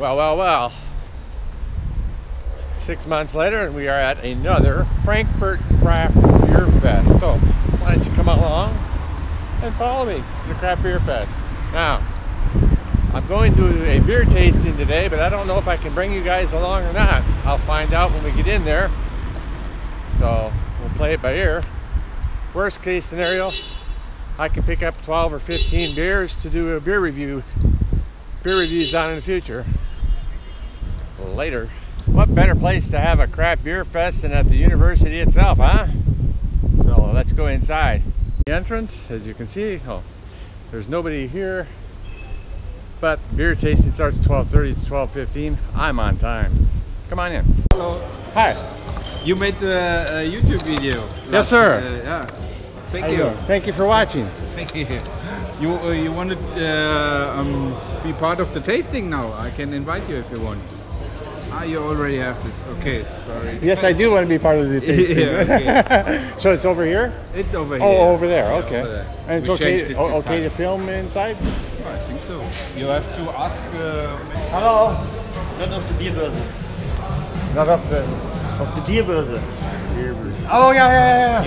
Well, well, well. 6 months later and we are at another Frankfurt Craft Beer Fest. So why don't you come along and follow me to the Craft Beer Fest. Now, I'm going to a beer tasting today, but I don't know if I can bring you guys along or not. I'll find out when we get in there. So we'll play it by ear. Worst case scenario, I can pick up 12 or 15 beers to do a beer reviews on in the future. Later. What better place to have a craft beer fest than at the university itself, huh? So let's go inside. The entrance, as you can see, oh, there's nobody here, but beer tasting starts at 12:30 to 12:15. I'm on time. Come on in. Hello. Hi. You made the YouTube video. Yes, sir. Yeah. Thank you. Thank you for watching. Thank you. You want to be part of the tasting now? I can invite you if you want. Ah, you already have this. Okay, sorry. Yes, I do want to be part of the tasting. Yeah, okay. So it's over here? It's over here. Oh, over there. Okay. Yeah, over there. And it's okay to film inside? Oh, I think so. You have to ask. Hello. Not of the Bierbörse. Not of the. Of the Bierbörse. Oh yeah.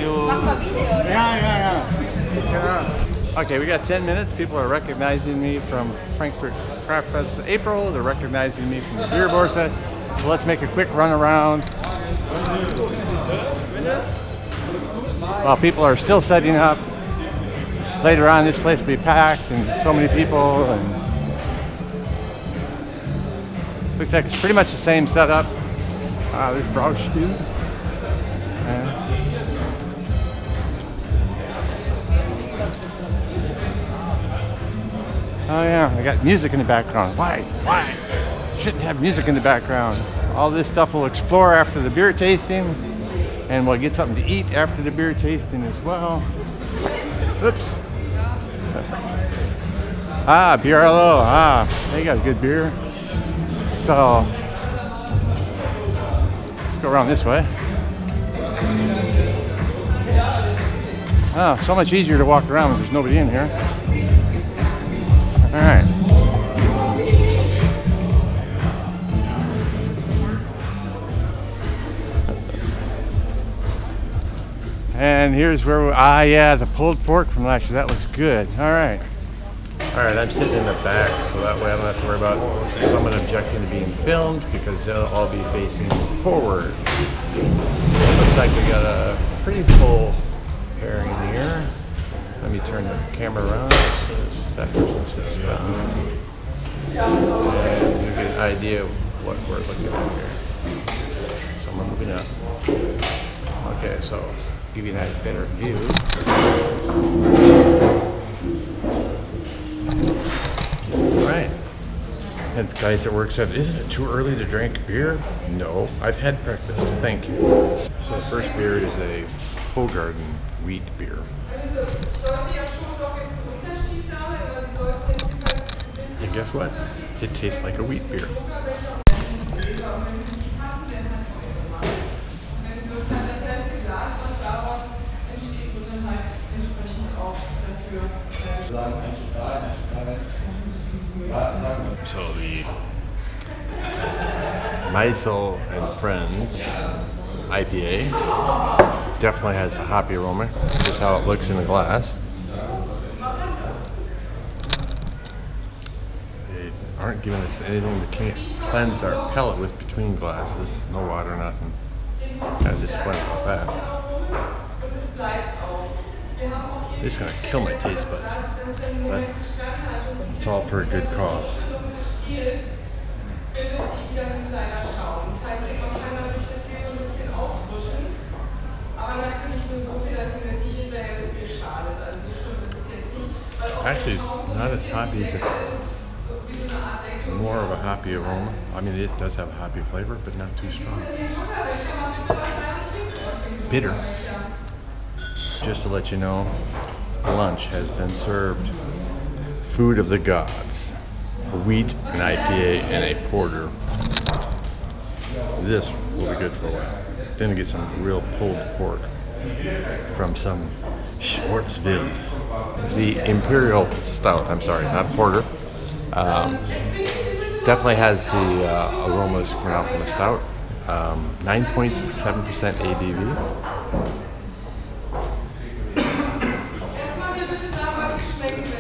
Yeah. Okay, we got 10 minutes. People are recognizing me from Frankfurt Craft Fest April. They're recognizing me from the Bierbörse. So let's make a quick run around. While people are still setting up, later on this place will be packed and so many people. And looks like it's pretty much the same setup. There's Brauchstuhl. Oh yeah, I got music in the background. Why? Shouldn't have music in the background. All this stuff we'll explore after the beer tasting, and we'll get something to eat after the beer tasting as well. Oops. Ah, BRLO. Ah, they got good beer. So, let's go around this way. Oh, so much easier to walk around when there's nobody in here. All right. And here's where yeah, the pulled pork from last year. That was good. All right. All right, I'm sitting in the back, so that way I don't have to worry about someone objecting to being filmed because they'll all be facing forward. Looks like we got a pretty full pairing here. Let me turn the camera around. That person sits down. And you get an idea of what we're looking at here. Someone moving up. Okay, so give you that better view. All right. And the guys at work said, "Isn't it too early to drink beer?" No, I've had breakfast. Thank you. So the first beer is a Hoegaarden wheat beer. And guess what? It tastes like a wheat beer. So the Meisel and Friends IPA definitely has a hoppy aroma, just how it looks in the glass. Aren't giving us anything to cleanse our palate with between glasses. No water, nothing. Kind of disappointed about that. This is going to kill my taste buds. But it's all for a good cause. Actually, not as hoppy as it. More of a hoppy aroma. I mean, it does have a hoppy flavor, but not too strong. Bitter. Just to let you know, lunch has been served. Food of the gods. A wheat, an IPA, and a porter. This will be good for a while. Then we get some real pulled pork from some Schwarzwald. The Imperial Stout, I'm sorry, not porter. Definitely has the aromas coming out from the stout. 9.7% ABV.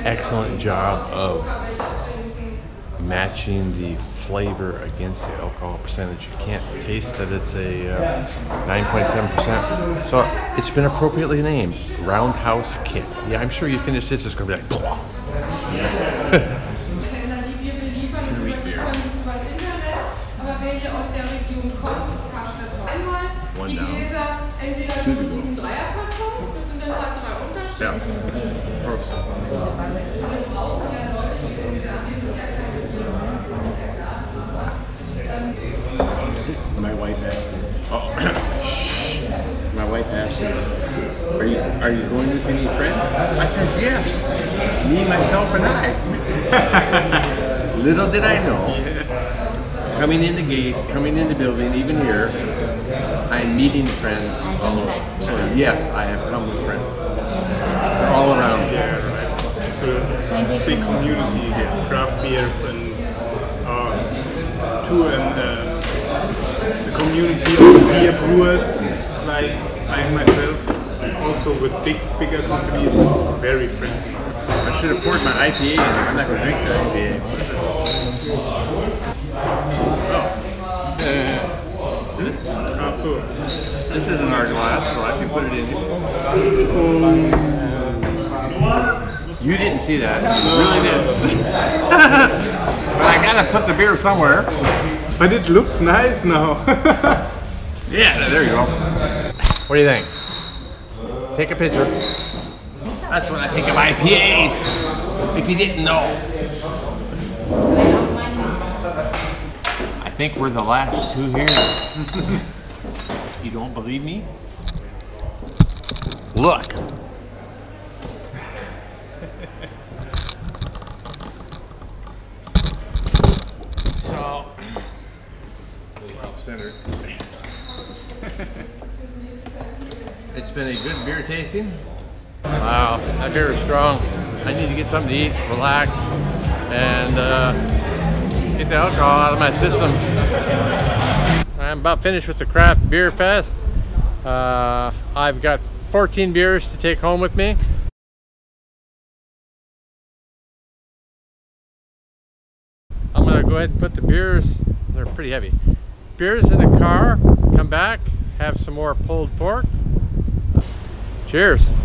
Excellent job of matching the flavor against the alcohol percentage. You can't taste that it's a 9.7%. So it's been appropriately named Roundhouse Kick. Yeah, I'm sure you finish this, it's going to be like blah. One down. Two to go. Yeah. Perfect. My wife asked me. Oh. Shh. My wife asked me, are you going with any friends? I said yes. Me, myself, and I. Little did I know. Coming in the gate, coming in the building, even here, I'm meeting friends all over. So yes, I have come with friends all around. Yeah, right. So it's a big community here, craft beers and too, and the community of beer brewers, like I myself, also with bigger companies, very friendly. I should have poured my IPA. I'm not going to drink the IPA. This isn't our glass, so I can put it in here. You didn't see that. You really did. But I gotta put the beer somewhere. But it looks nice now. Yeah, there you go. What do you think? Take a picture. That's what I think of IPAs. If you didn't know. I think we're the last two here. You don't believe me? Look! So, off-centered. It's been a good beer tasting. Wow, that beer is strong. I need to get something to eat, relax, and get the alcohol out of my system. I'm about finished with the Craft Beer Fest. I've got 14 beers to take home with me. I'm gonna go ahead and put the beers, they're pretty heavy, beers in the car, come back, have some more pulled pork. Cheers.